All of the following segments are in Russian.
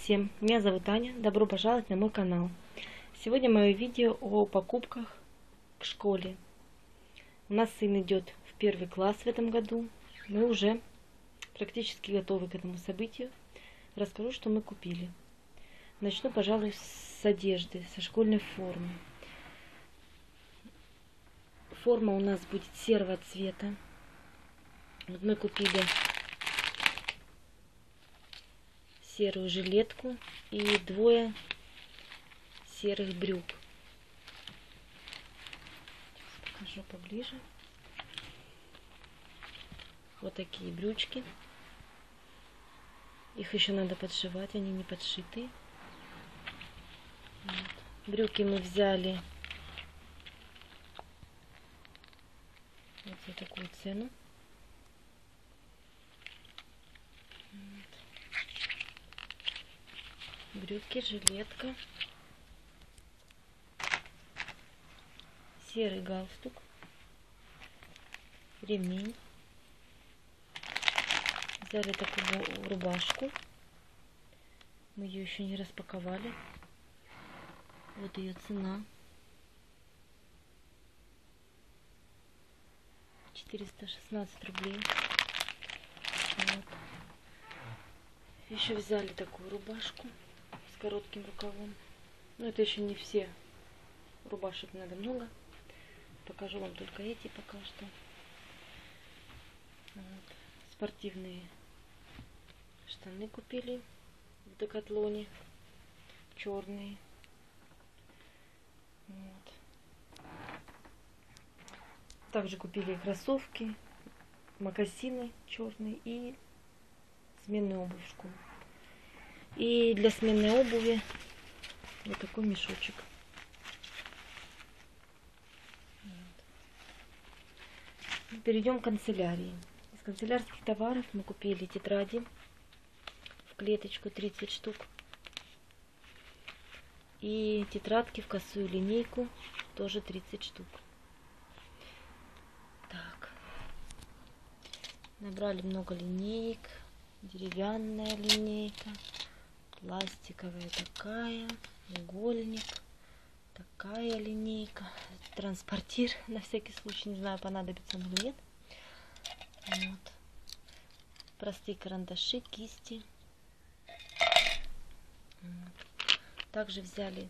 Всем, меня зовут Аня, добро пожаловать на мой канал. Сегодня мое видео о покупках к школе. У нас сын идет в первый класс в этом году, мы уже практически готовы к этому событию. Расскажу, что мы купили. Начну, пожалуй, с одежды, со школьной формы. Форма у нас будет серого цвета. Вот мы купили серую жилетку и двое серых брюк. Сейчас покажу поближе. Вот такие брючки. Их еще надо подшивать, они не подшиты. Вот. Брюки мы взяли вот за такую цену. Брюки, жилетка, серый галстук, ремень, взяли такую рубашку, мы ее еще не распаковали, вот ее цена, 416 рублей, вот. Еще взяли такую рубашку с коротким рукавом. Но это еще не все. Рубашек надо много. Покажу вам только эти пока что. Вот. Спортивные штаны купили в Декатлоне. Черные. Вот. Также купили кроссовки, мокасины черные и сменную обувь в школу. И для сменной обуви вот такой мешочек. Вот. Перейдем к канцелярии. Из канцелярских товаров мы купили тетради в клеточку 30 штук. И тетрадки в косую линейку тоже 30 штук. Так. Набрали много линеек. Деревянная линейка, пластиковая такая, угольник, такая линейка, транспортир на всякий случай, не знаю, понадобится он или нет. Вот. Простые карандаши, кисти. Вот. Также взяли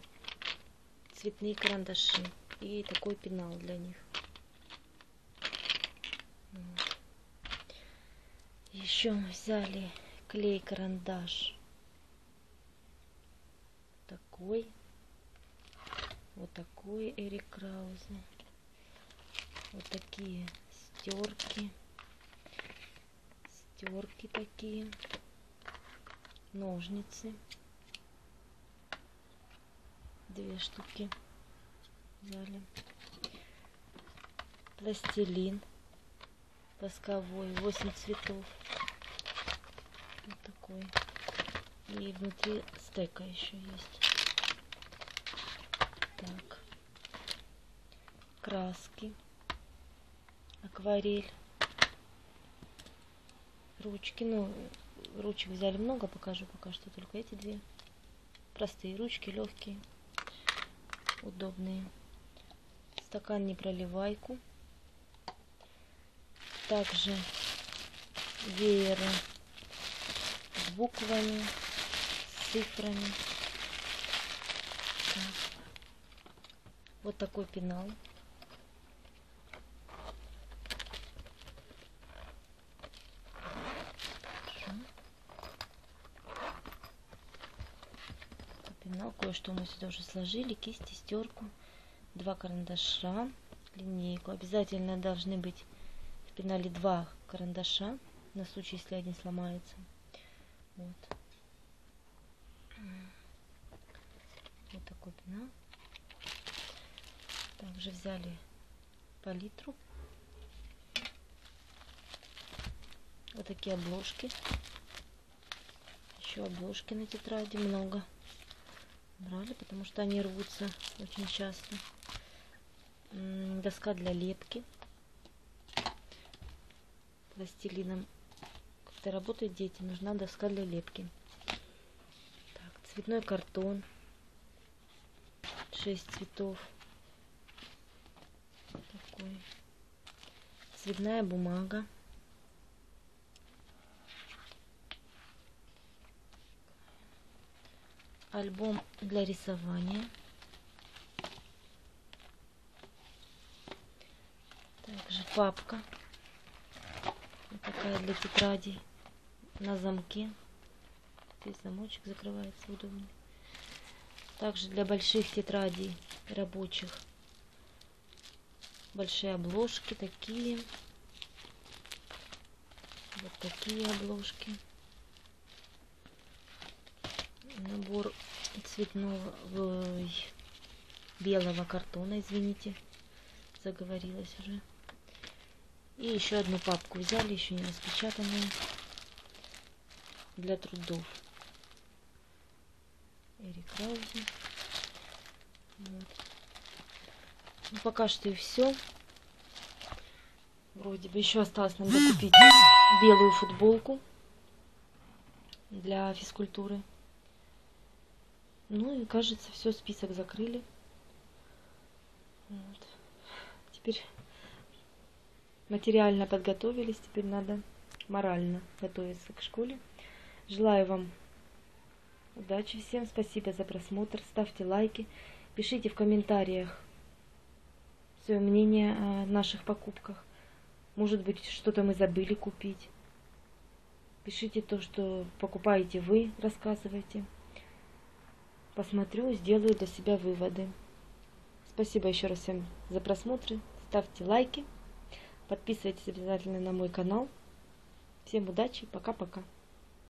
цветные карандаши и такой пенал для них. Вот. Еще мы взяли клей-карандаш такой, вот такой Эрик Краузе, вот такие стерки такие, ножницы, две штуки взяли, пластилин восковой, 8 цветов. Вот такой. И внутри стека еще есть. Так. Краски. Акварель. Ручки. Ну, ручек взяли много. Покажу пока что только эти две. Простые ручки, легкие. Удобные. Стакан непроливайку. Также вееры. Буквами, цифрами. Так. Вот такой пенал. Пенал, кое-что мы сюда уже сложили. Кисти, стерку, два карандаша, линейку. Обязательно должны быть в пенале два карандаша, на случай, если один сломается. Вот. Вот такой пенал. Также взяли палитру. Вот такие обложки. Еще обложки на тетради много. Брали, потому что они рвутся очень часто. Доска для лепки. Пластилином. Работают дети, нужна доска для лепки. цветной картон, 6 цветов, такой. Цветная бумага, альбом для рисования, также папка, вот такая для тетрадей на замке. Здесь замочек закрывается удобно. Также для больших тетрадей рабочих. Большие обложки такие. Вот такие обложки. Набор цветного белого картона, извините. Заговорилась уже. И еще одну папку взяли, еще не распечатанную. Для трудов. Эрик Краузе. Вот. Ну, пока что и все. Вроде бы еще осталось нам докупить белую футболку для физкультуры. Ну и, кажется, все, список закрыли. Вот. Теперь материально подготовились, теперь надо морально готовиться к школе. Желаю вам удачи всем, спасибо за просмотр, ставьте лайки, пишите в комментариях свое мнение о наших покупках. Может быть, что-то мы забыли купить. Пишите то, что покупаете вы, рассказывайте. Посмотрю, сделаю для себя выводы. Спасибо еще раз всем за просмотр, ставьте лайки, подписывайтесь обязательно на мой канал. Всем удачи, пока-пока.